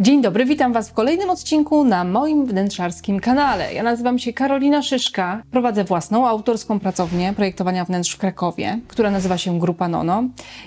Dzień dobry, witam Was w kolejnym odcinku na moim wnętrzarskim kanale. Ja nazywam się Karolina Szyszka, prowadzę własną autorską pracownię projektowania wnętrz w Krakowie, która nazywa się Grupa Nono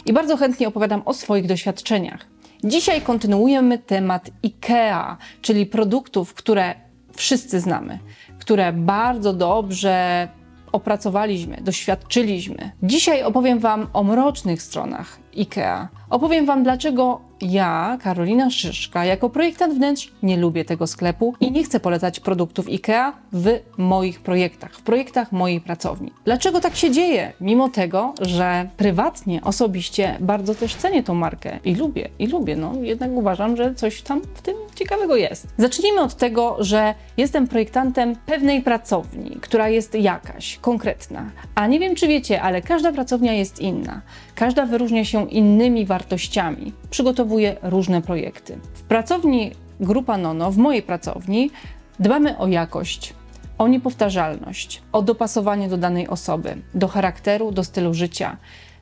i bardzo chętnie opowiadam o swoich doświadczeniach. Dzisiaj kontynuujemy temat IKEA, czyli produktów, które wszyscy znamy, które bardzo dobrze opracowaliśmy, doświadczyliśmy. Dzisiaj opowiem Wam o mrocznych stronach IKEA. Opowiem Wam, dlaczego ja, Karolina Szyszka, jako projektant wnętrz nie lubię tego sklepu i nie chcę polecać produktów IKEA w moich projektach, w projektach mojej pracowni. Dlaczego tak się dzieje? Mimo tego, że prywatnie, osobiście bardzo też cenię tą markę i lubię, no jednak uważam, że coś tam w tym ciekawego jest. Zacznijmy od tego, że jestem projektantem pewnej pracowni, która jest jakaś, konkretna. A nie wiem, czy wiecie, ale każda pracownia jest inna. Każda wyróżnia się innymi wartościami. Przygotowuję różne projekty. W pracowni Grupa Nono, w mojej pracowni, dbamy o jakość, o niepowtarzalność, o dopasowanie do danej osoby, do charakteru, do stylu życia.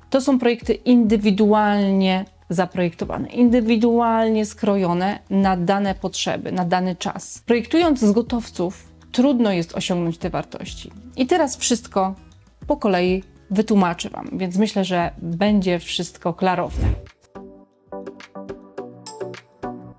To są projekty indywidualnie zaprojektowane, indywidualnie skrojone na dane potrzeby, na dany czas. Projektując z gotowców, trudno jest osiągnąć te wartości. I teraz wszystko po kolei wytłumaczę Wam, więc myślę, że będzie wszystko klarowne.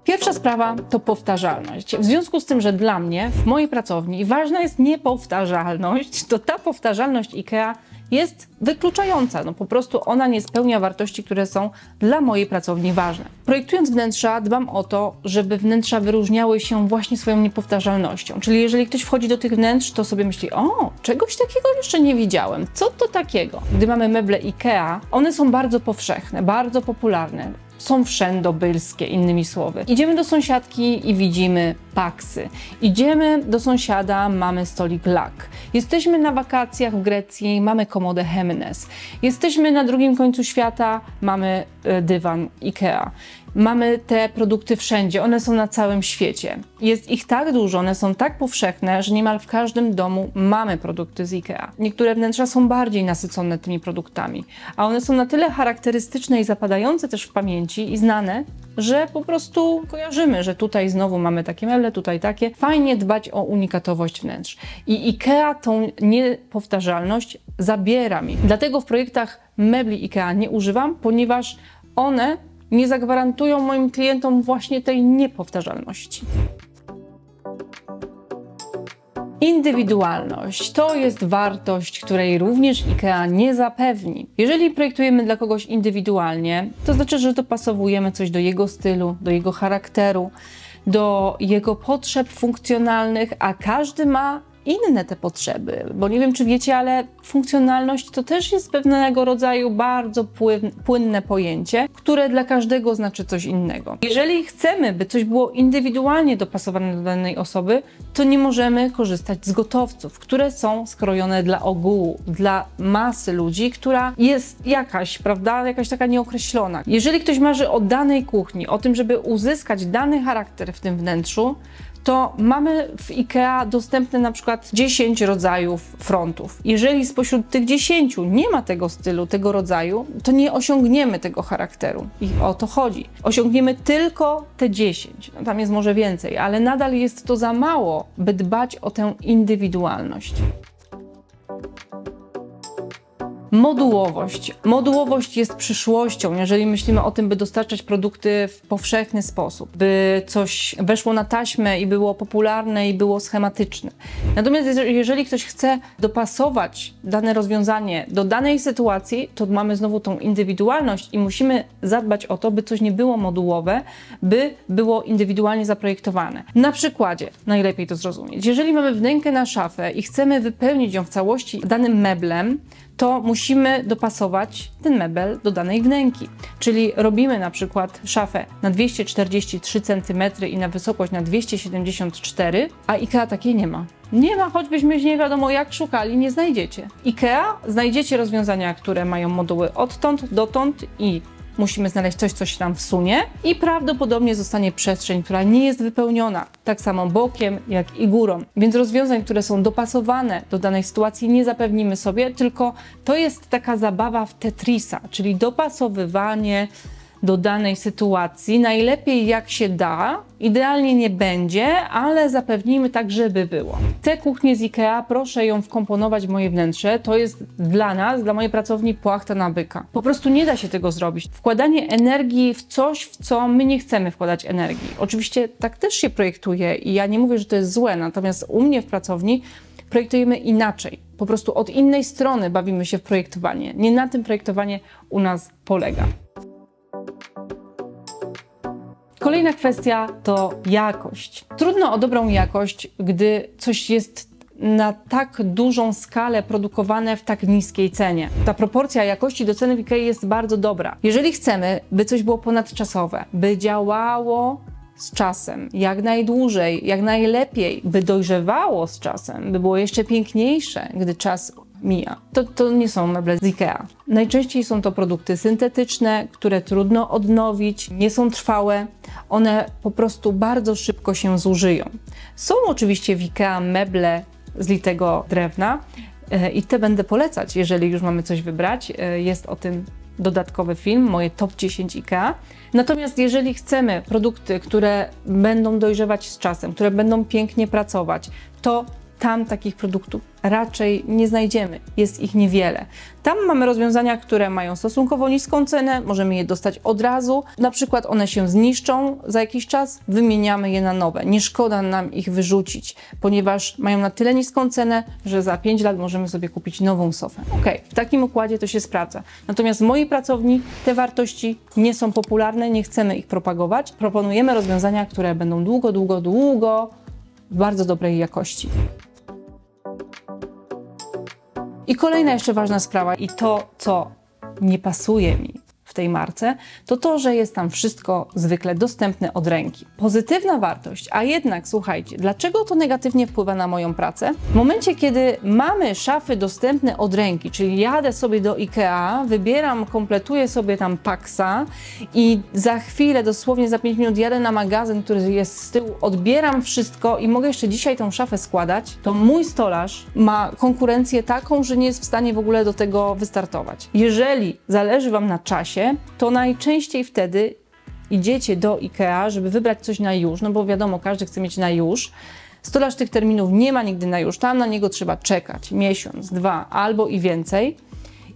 Pierwsza sprawa to powtarzalność. W związku z tym, że dla mnie, w mojej pracowni ważna jest niepowtarzalność, to ta powtarzalność IKEA jest wykluczająca. No po prostu ona nie spełnia wartości, które są dla mojej pracowni ważne. Projektując wnętrza, dbam o to, żeby wnętrza wyróżniały się właśnie swoją niepowtarzalnością. Czyli jeżeli ktoś wchodzi do tych wnętrz, to sobie myśli, o, czegoś takiego jeszcze nie widziałem. Co to takiego? Gdy mamy meble IKEA, one są bardzo powszechne, bardzo popularne. Są wszędobylskie, innymi słowy. Idziemy do sąsiadki i widzimy Paxy. Idziemy do sąsiada, mamy stolik Lack. Jesteśmy na wakacjach w Grecji, mamy komodę Hemnes. Jesteśmy na drugim końcu świata, mamy dywan IKEA. Mamy te produkty wszędzie, one są na całym świecie. Jest ich tak dużo, one są tak powszechne, że niemal w każdym domu mamy produkty z IKEA. Niektóre wnętrza są bardziej nasycone tymi produktami, a one są na tyle charakterystyczne i zapadające też w pamięci i znane, że po prostu kojarzymy, że tutaj znowu mamy takie meble, tutaj takie. Fajnie dbać o unikatowość wnętrz. I IKEA tą niepowtarzalność zabiera mi. Dlatego w projektach mebli IKEA nie używam, ponieważ one nie zagwarantują moim klientom właśnie tej niepowtarzalności. Indywidualność to jest wartość, której również IKEA nie zapewni. Jeżeli projektujemy dla kogoś indywidualnie, to znaczy, że dopasowujemy coś do jego stylu, do jego charakteru, do jego potrzeb funkcjonalnych, a każdy ma inne te potrzeby, bo nie wiem, czy wiecie, ale funkcjonalność to też jest pewnego rodzaju bardzo płynne pojęcie, które dla każdego znaczy coś innego. Jeżeli chcemy, by coś było indywidualnie dopasowane do danej osoby, to nie możemy korzystać z gotowców, które są skrojone dla ogółu, dla masy ludzi, która jest jakaś, prawda, jakaś taka nieokreślona. Jeżeli ktoś marzy o danej kuchni, o tym, żeby uzyskać dany charakter w tym wnętrzu, to mamy w IKEA dostępne na przykład 10 rodzajów frontów. Jeżeli spośród tych 10 nie ma tego stylu, tego rodzaju, to nie osiągniemy tego charakteru. I o to chodzi. Osiągniemy tylko te 10. No, tam jest może więcej, ale nadal jest to za mało, by dbać o tę indywidualność. Modułowość. Modułowość jest przyszłością, jeżeli myślimy o tym, by dostarczać produkty w powszechny sposób, by coś weszło na taśmę i było popularne i było schematyczne. Natomiast jeżeli ktoś chce dopasować dane rozwiązanie do danej sytuacji, to mamy znowu tą indywidualność i musimy zadbać o to, by coś nie było modułowe, by było indywidualnie zaprojektowane. Na przykładzie najlepiej to zrozumieć. Jeżeli mamy wnękę na szafę i chcemy wypełnić ją w całości danym meblem, to musimy dopasować ten mebel do danej wnęki. Czyli robimy na przykład szafę na 243 cm i na wysokość na 274, a IKEA takiej nie ma. Nie ma, choćbyśmy nie wiadomo jak szukali, nie znajdziecie. IKEA znajdziecie rozwiązania, które mają moduły odtąd, dotąd i musimy znaleźć coś, co się nam wsunie i prawdopodobnie zostanie przestrzeń, która nie jest wypełniona tak samo bokiem, jak i górą. Więc rozwiązań, które są dopasowane do danej sytuacji nie zapewnimy sobie, tylko to jest taka zabawa w Tetrisa, czyli dopasowywanie do danej sytuacji. Najlepiej jak się da, idealnie nie będzie, ale zapewnijmy tak, żeby było. Te kuchnie z IKEA, proszę ją wkomponować w moje wnętrze. To jest dla nas, dla mojej pracowni płachta na byka. Po prostu nie da się tego zrobić. Wkładanie energii w coś, w co my nie chcemy wkładać energii. Oczywiście tak też się projektuje i ja nie mówię, że to jest złe, natomiast u mnie w pracowni projektujemy inaczej. Po prostu od innej strony bawimy się w projektowanie. Nie na tym projektowanie u nas polega. Kolejna kwestia to jakość. Trudno o dobrą jakość, gdy coś jest na tak dużą skalę produkowane w tak niskiej cenie. Ta proporcja jakości do ceny w IKEA jest bardzo dobra. Jeżeli chcemy, by coś było ponadczasowe, by działało z czasem, jak najdłużej, jak najlepiej, by dojrzewało z czasem, by było jeszcze piękniejsze, gdy czas mija. To nie są meble z IKEA. Najczęściej są to produkty syntetyczne, które trudno odnowić, nie są trwałe, one po prostu bardzo szybko się zużyją. Są oczywiście w IKEA meble z litego drewna i te będę polecać, jeżeli już mamy coś wybrać. Jest o tym dodatkowy film, moje top 10 IKEA. Natomiast jeżeli chcemy produkty, które będą dojrzewać z czasem, które będą pięknie pracować, to tam takich produktów raczej nie znajdziemy. Jest ich niewiele. Tam mamy rozwiązania, które mają stosunkowo niską cenę, możemy je dostać od razu. Na przykład one się zniszczą za jakiś czas, wymieniamy je na nowe. Nie szkoda nam ich wyrzucić, ponieważ mają na tyle niską cenę, że za 5 lat możemy sobie kupić nową sofę. Okej, w takim układzie to się sprawdza. Natomiast w mojej pracowni te wartości nie są popularne, nie chcemy ich propagować. Proponujemy rozwiązania, które będą długo w bardzo dobrej jakości. I kolejna jeszcze ważna sprawa i to, co nie pasuje mi w tej marce, to to, że jest tam wszystko zwykle dostępne od ręki. Pozytywna wartość, a jednak słuchajcie, dlaczego to negatywnie wpływa na moją pracę? W momencie, kiedy mamy szafy dostępne od ręki, czyli jadę sobie do IKEA, wybieram, kompletuję sobie tam Paxa i za chwilę, dosłownie za 5 minut jadę na magazyn, który jest z tyłu, odbieram wszystko i mogę jeszcze dzisiaj tą szafę składać, to mój stolarz ma konkurencję taką, że nie jest w stanie w ogóle do tego wystartować. Jeżeli zależy Wam na czasie, to najczęściej wtedy idziecie do IKEA, żeby wybrać coś na już, no bo wiadomo, każdy chce mieć na już. Stolarz tych terminów nie ma nigdy na już, tam na niego trzeba czekać miesiąc, dwa albo i więcej.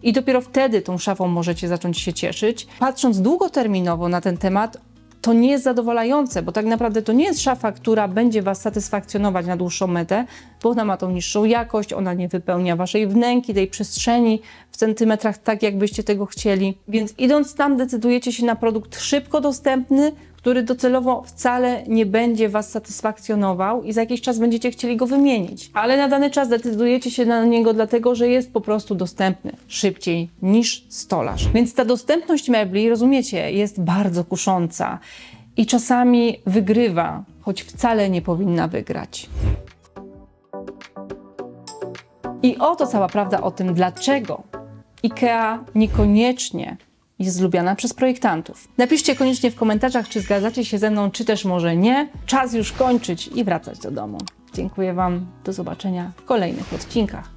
I dopiero wtedy tą szafą możecie zacząć się cieszyć. Patrząc długoterminowo na ten temat, to nie jest zadowalające, bo tak naprawdę to nie jest szafa, która będzie Was satysfakcjonować na dłuższą metę, bo ona ma tą niższą jakość, ona nie wypełnia Waszej wnęki, tej przestrzeni w centymetrach tak, jakbyście tego chcieli. Więc idąc tam, decydujecie się na produkt szybko dostępny, który docelowo wcale nie będzie Was satysfakcjonował i za jakiś czas będziecie chcieli go wymienić. Ale na dany czas decydujecie się na niego dlatego, że jest po prostu dostępny szybciej niż stolarz. Więc ta dostępność mebli, rozumiecie, jest bardzo kusząca i czasami wygrywa, choć wcale nie powinna wygrać. I oto cała prawda o tym, dlaczego IKEA niekoniecznie jest lubiana przez projektantów. Napiszcie koniecznie w komentarzach, czy zgadzacie się ze mną, czy też może nie. Czas już kończyć i wracać do domu. Dziękuję Wam, do zobaczenia w kolejnych odcinkach.